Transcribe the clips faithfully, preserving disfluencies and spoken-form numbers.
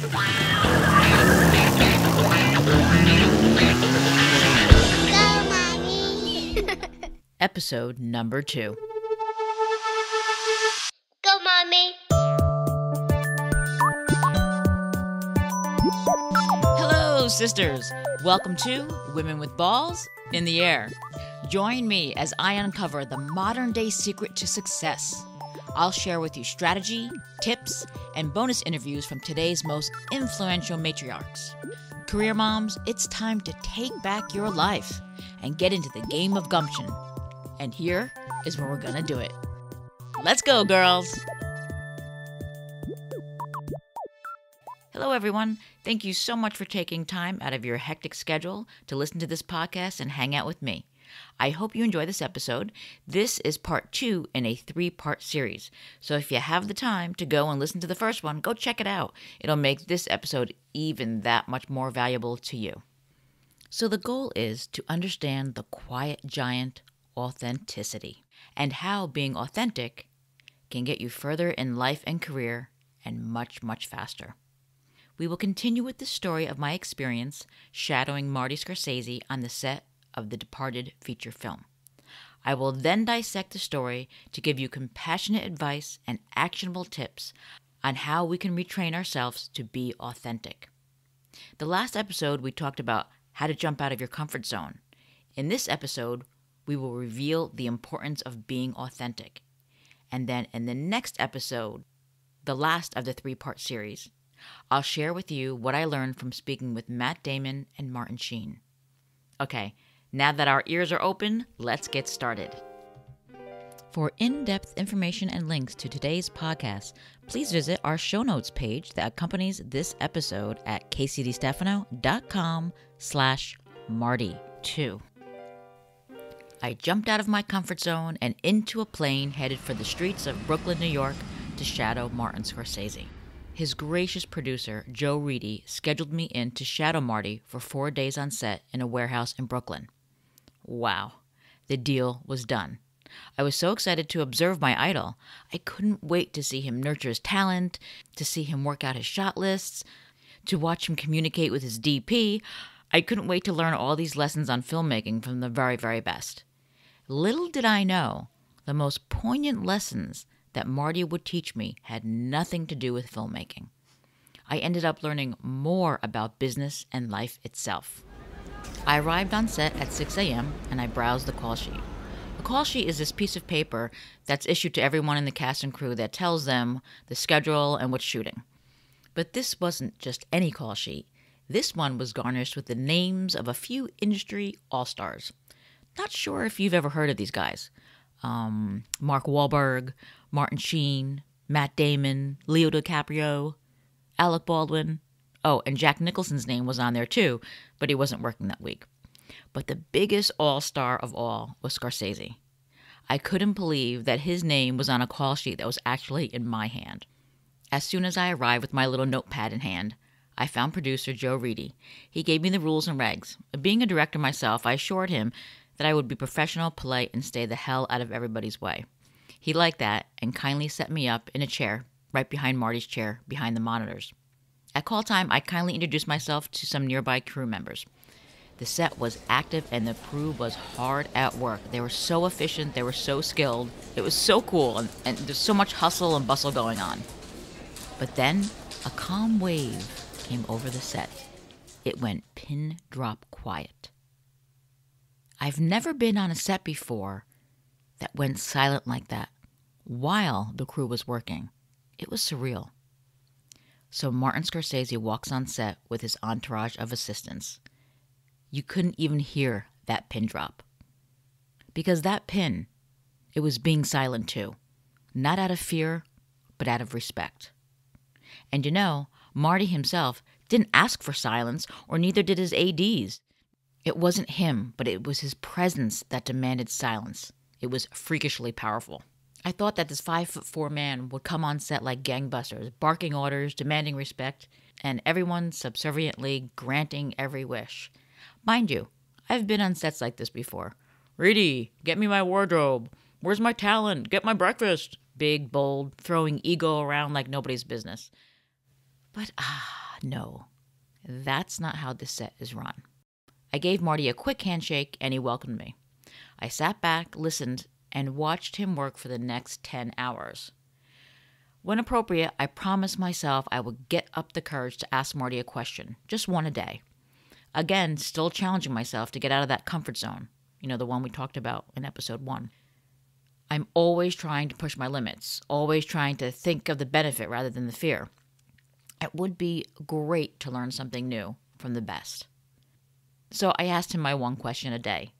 Go, Mommy! Episode number two. Go, Mommy! Hello, sisters. Welcome to Women With Balls in the Air. Join me as I uncover the modern-day secret to success. I'll share with you strategy, tips, and bonus interviews from today's most influential matriarchs. Career moms, it's time to take back your life and get into the game of gumption. And here is where we're gonna do it. Let's go, girls! Hello, everyone. Thank you so much for taking time out of your hectic schedule to listen to this podcast and hang out with me. I hope you enjoy this episode. This is part two in a three-part series. So if you have the time to go and listen to the first one, go check it out. It'll make this episode even that much more valuable to you. So the goal is to understand the quiet giant, authenticity, and how being authentic can get you further in life and career and much, much faster. We will continue with the story of my experience shadowing Martin Scorsese on the set of the Departed feature film. I will then dissect the story to give you compassionate advice and actionable tips on how we can retrain ourselves to be authentic. The last episode, we talked about how to jump out of your comfort zone. In this episode, we will reveal the importance of being authentic. And then in the next episode, the last of the three-part series, I'll share with you what I learned from speaking with Matt Damon and Martin Sheen. Okay, now that our ears are open, let's get started. For in-depth information and links to today's podcast, please visit our show notes page that accompanies this episode at k c d stefano dot com slash Marty two. I jumped out of my comfort zone and into a plane headed for the streets of Brooklyn, New York to shadow Martin Scorsese. His gracious producer, Joe Reidy, scheduled me in to shadow Marty for four days on set in a warehouse in Brooklyn. Wow, the deal was done. I was so excited to observe my idol. I couldn't wait to see him nurture his talent, to see him work out his shot lists, to watch him communicate with his D P. I couldn't wait to learn all these lessons on filmmaking from the very, very best. Little did I know, the most poignant lessons that Marty would teach me had nothing to do with filmmaking. I ended up learning more about business and life itself. I arrived on set at six a m and I browsed the call sheet. A call sheet is this piece of paper that's issued to everyone in the cast and crew that tells them the schedule and what's shooting. But this wasn't just any call sheet. This one was garnished with the names of a few industry all-stars. Not sure if you've ever heard of these guys. Um, Mark Wahlberg, Martin Sheen, Matt Damon, Leo DiCaprio, Alec Baldwin. Oh, and Jack Nicholson's name was on there too, but he wasn't working that week. But the biggest all-star of all was Scorsese. I couldn't believe that his name was on a call sheet that was actually in my hand. As soon as I arrived with my little notepad in hand, I found producer Joe Reidy. He gave me the rules and regs. Being a director myself, I assured him that I would be professional, polite, and stay the hell out of everybody's way. He liked that and kindly set me up in a chair right behind Marty's chair behind the monitors. At call time, I kindly introduced myself to some nearby crew members. The set was active and the crew was hard at work. They were so efficient. They were so skilled. It was so cool, and, and there's so much hustle and bustle going on. But then a calm wave came over the set. It went pin drop quiet. I've never been on a set before that went silent like that while the crew was working. It was surreal. So Martin Scorsese walks on set with his entourage of assistants. You couldn't even hear that pin drop. Because that pin, it was being silent too. Not out of fear, but out of respect. And you know, Marty himself didn't ask for silence, or neither did his A Ds. It wasn't him, but it was his presence that demanded silence. It was freakishly powerful. I thought that this five foot four man would come on set like gangbusters, barking orders, demanding respect, and everyone subserviently granting every wish. Mind you, I've been on sets like this before. Reidy, get me my wardrobe. Where's my talent? Get my breakfast. Big, bold, throwing ego around like nobody's business. But ah, no, that's not how this set is run. I gave Marty a quick handshake and he welcomed me. I sat back, listened, and watched him work for the next ten hours. When appropriate, I promised myself I would get up the courage to ask Marty a question, just one a day. Again, still challenging myself to get out of that comfort zone, you know, the one we talked about in episode one. I'm always trying to push my limits, always trying to think of the benefit rather than the fear. It would be great to learn something new from the best. So I asked him my one question a day.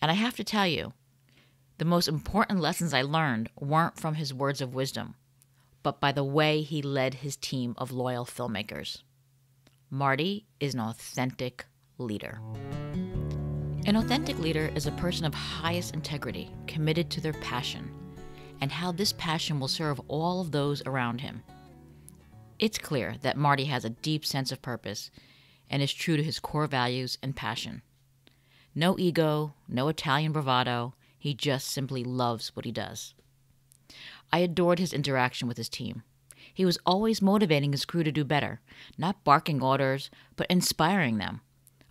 And I have to tell you, the most important lessons I learned weren't from his words of wisdom, but by the way he led his team of loyal filmmakers. Marty is an authentic leader. An authentic leader is a person of highest integrity, committed to their passion, and how this passion will serve all of those around him. It's clear that Marty has a deep sense of purpose and is true to his core values and passion. No ego, no Italian bravado. He just simply loves what he does. I adored his interaction with his team. He was always motivating his crew to do better, not barking orders, but inspiring them.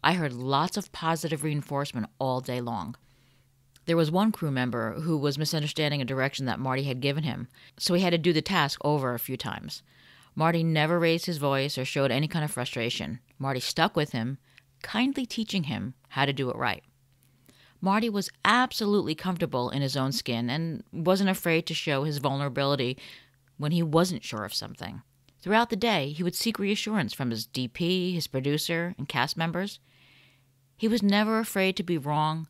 I heard lots of positive reinforcement all day long. There was one crew member who was misunderstanding a direction that Marty had given him, so he had to do the task over a few times. Marty never raised his voice or showed any kind of frustration. Marty stuck with him, kindly teaching him how to do it right. Marty was absolutely comfortable in his own skin and wasn't afraid to show his vulnerability when he wasn't sure of something. Throughout the day, he would seek reassurance from his D P, his producer, and cast members. He was never afraid to be wrong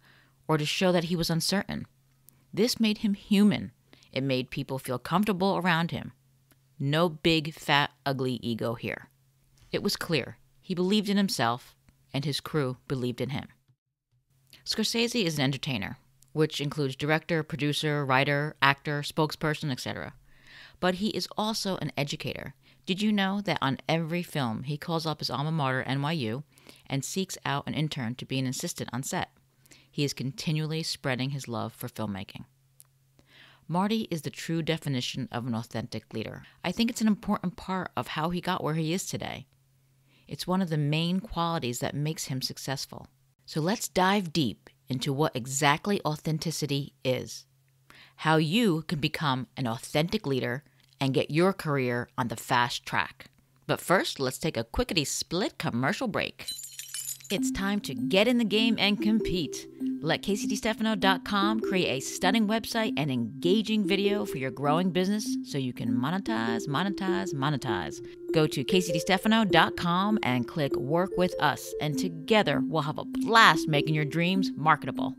or to show that he was uncertain. This made him human. It made people feel comfortable around him. No big, fat, ugly ego here. It was clear he believed in himself and his crew believed in him. Scorsese is an entertainer, which includes director, producer, writer, actor, spokesperson, et cetera. But he is also an educator. Did you know that on every film, he calls up his alma mater, N Y U, and seeks out an intern to be an assistant on set? He is continually spreading his love for filmmaking. Marty is the true definition of an authentic leader. I think it's an important part of how he got where he is today. It's one of the main qualities that makes him successful. So let's dive deep into what exactly authenticity is, how you can become an authentic leader and get your career on the fast track. But first, let's take a quickity split commercial break. It's time to get in the game and compete. Let k c d stefano dot com create a stunning website and engaging video for your growing business so you can monetize, monetize, monetize. Go to k c d stefano dot com and click Work With Us, and together we'll have a blast making your dreams marketable.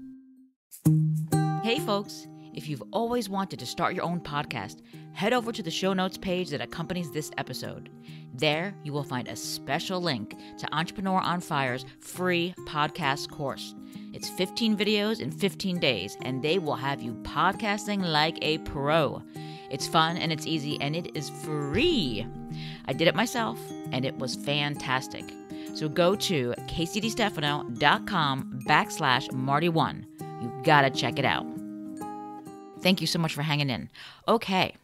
Hey folks, if you've always wanted to start your own podcast, head over to the show notes page that accompanies this episode. There, you will find a special link to Entrepreneur on Fire's free podcast course. It's fifteen videos in fifteen days, and they will have you podcasting like a pro. It's fun and it's easy and it is free. I did it myself and it was fantastic. So go to k c d stefano dot com backslash Marty one. You've got to check it out. Thank you so much for hanging in. Okay.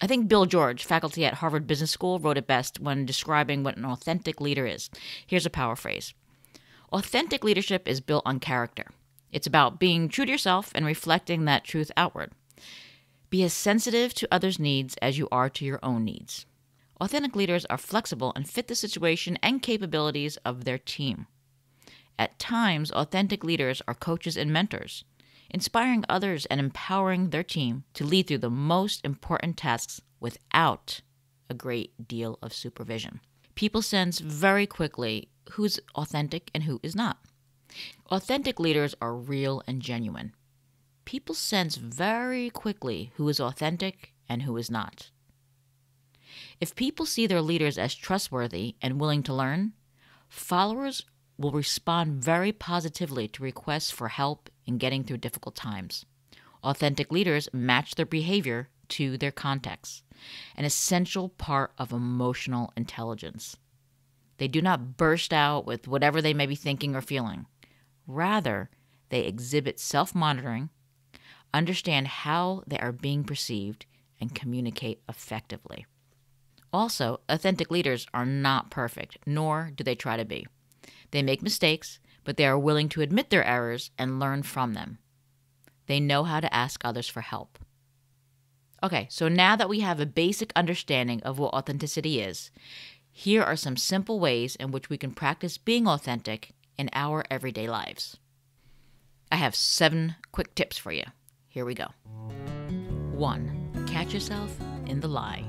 I think Bill George, faculty at Harvard Business School, wrote it best when describing what an authentic leader is. Here's a paraphrase. Authentic leadership is built on character. It's about being true to yourself and reflecting that truth outward. Be as sensitive to others' needs as you are to your own needs. Authentic leaders are flexible and fit the situation and capabilities of their team. At times, authentic leaders are coaches and mentors, inspiring others and empowering their team to lead through the most important tasks without a great deal of supervision. People sense very quickly who's authentic and who is not. Authentic leaders are real and genuine. People sense very quickly who is authentic and who is not. If people see their leaders as trustworthy and willing to learn, followers will respond very positively to requests for help in getting through difficult times. Authentic leaders match their behavior to their context, an essential part of emotional intelligence. They do not burst out with whatever they may be thinking or feeling. Rather, they exhibit self-monitoring, understand how they are being perceived, and communicate effectively. Also, authentic leaders are not perfect, nor do they try to be. They make mistakes, but they are willing to admit their errors and learn from them. They know how to ask others for help. Okay, so now that we have a basic understanding of what authenticity is, here are some simple ways in which we can practice being authentic in our everyday lives. I have seven quick tips for you. Here we go. One, catch yourself in the lie.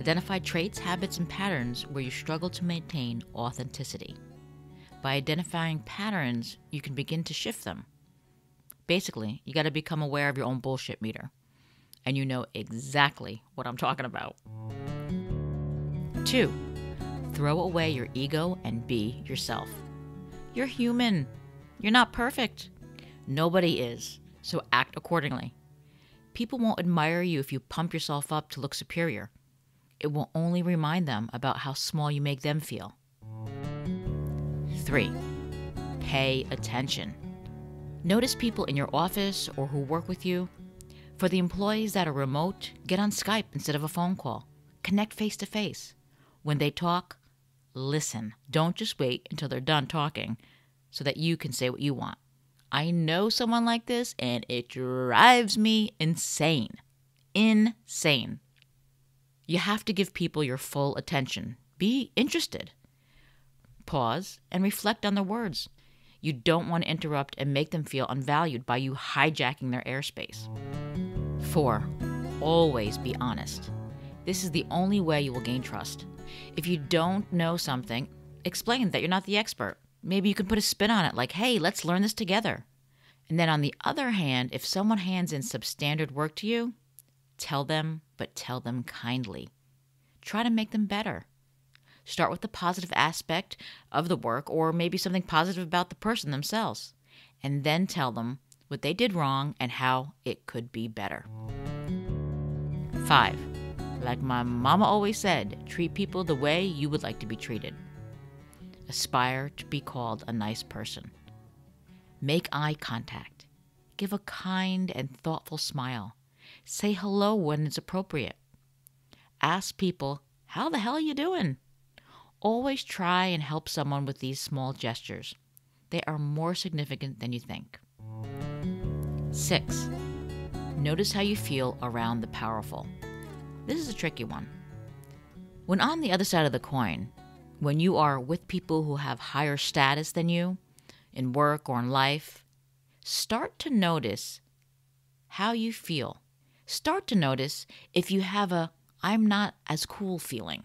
Identify traits, habits, and patterns where you struggle to maintain authenticity. By identifying patterns, you can begin to shift them. Basically, you got to become aware of your own bullshit meter, and you know exactly what I'm talking about. Two, throw away your ego and be yourself. You're human. You're not perfect. Nobody is, so act accordingly. People won't admire you if you pump yourself up to look superior. It will only remind them about how small you make them feel. Three, pay attention. Notice people in your office or who work with you. For the employees that are remote, get on Skype instead of a phone call. Connect face to face. When they talk, listen. Don't just wait until they're done talking so that you can say what you want. I know someone like this and it drives me insane. Insane. You have to give people your full attention. Be interested. Pause and reflect on their words. You don't want to interrupt and make them feel unvalued by you hijacking their airspace. Four, always be honest. This is the only way you will gain trust. If you don't know something, explain that you're not the expert. Maybe you can put a spin on it, like, hey, let's learn this together. And then on the other hand, if someone hands in substandard work to you, tell them, but tell them kindly. Try to make them better. Start with the positive aspect of the work or maybe something positive about the person themselves, and then tell them what they did wrong and how it could be better. Five, like my mama always said, treat people the way you would like to be treated. Aspire to be called a nice person. Make eye contact. Give a kind and thoughtful smile. Say hello when it's appropriate. Ask people, how the hell are you doing? Always try and help someone with these small gestures. They are more significant than you think. Six, notice how you feel around the powerful. This is a tricky one. When on the other side of the coin, when you are with people who have higher status than you, in work or in life, start to notice how you feel. Start to notice if you have a I'm not as cool feeling.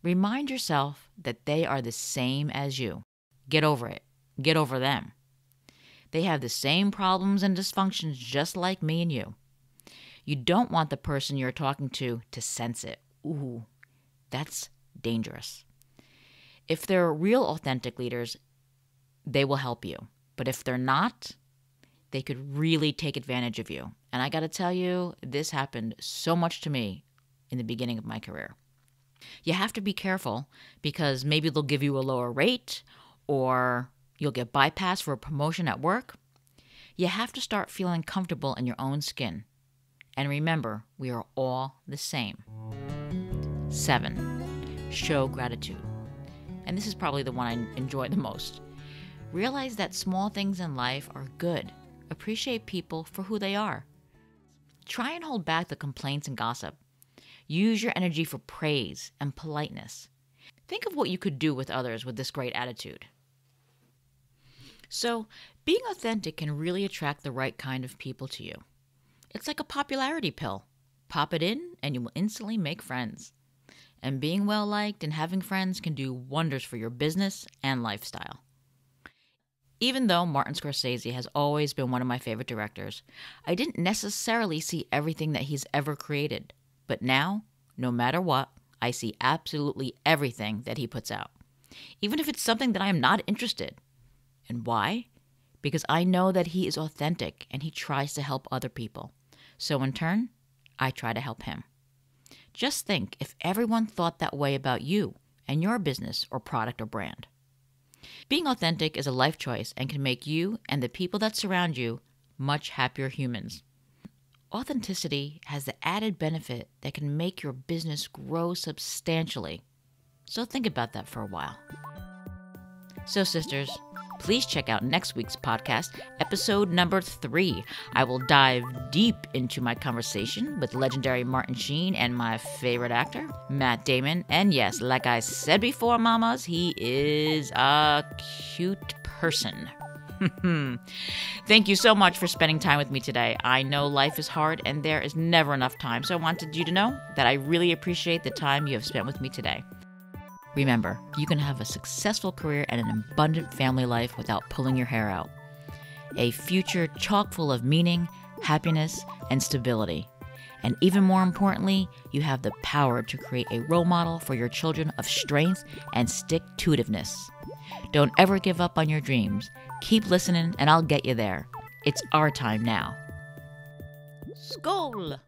Remind yourself that they are the same as you. Get over it. Get over them. They have the same problems and dysfunctions just like me and you. You don't want the person you're talking to to sense it. Ooh, that's dangerous. If they're real authentic leaders, they will help you. But if they're not, they could really take advantage of you. And I got to tell you, this happened so much to me in the beginning of my career. You have to be careful because maybe they'll give you a lower rate or you'll get bypassed for a promotion at work. You have to start feeling comfortable in your own skin. And remember, we are all the same. Seven, show gratitude. And this is probably the one I enjoy the most. Realize that small things in life are good. Appreciate people for who they are. Try and hold back the complaints and gossip. Use your energy for praise and politeness. Think of what you could do with others with this great attitude. So, being authentic can really attract the right kind of people to you. It's like a popularity pill. Pop it in and you will instantly make friends. And being well-liked and having friends can do wonders for your business and lifestyle. Even though Martin Scorsese has always been one of my favorite directors, I didn't necessarily see everything that he's ever created. But now, no matter what, I see absolutely everything that he puts out. Even if it's something that I am not interested. And why? Because I know that he is authentic and he tries to help other people. So in turn, I try to help him. Just think if everyone thought that way about you and your business or product or brand. Being authentic is a life choice and can make you and the people that surround you much happier humans. Authenticity has the added benefit that can make your business grow substantially. So think about that for a while. So sisters, please check out next week's podcast, episode number three. I will dive deep into my conversation with legendary Martin Sheen and my favorite actor, Matt Damon. And yes, like I said before, mamas, he is a cute person. Thank you so much for spending time with me today. I know life is hard and there is never enough time, so I wanted you to know that I really appreciate the time you have spent with me today. Remember, you can have a successful career and an abundant family life without pulling your hair out. A future chock full of meaning, happiness, and stability. And even more importantly, you have the power to create a role model for your children of strength and stick-to-itiveness. Don't ever give up on your dreams. Keep listening and I'll get you there. It's our time now. Skål!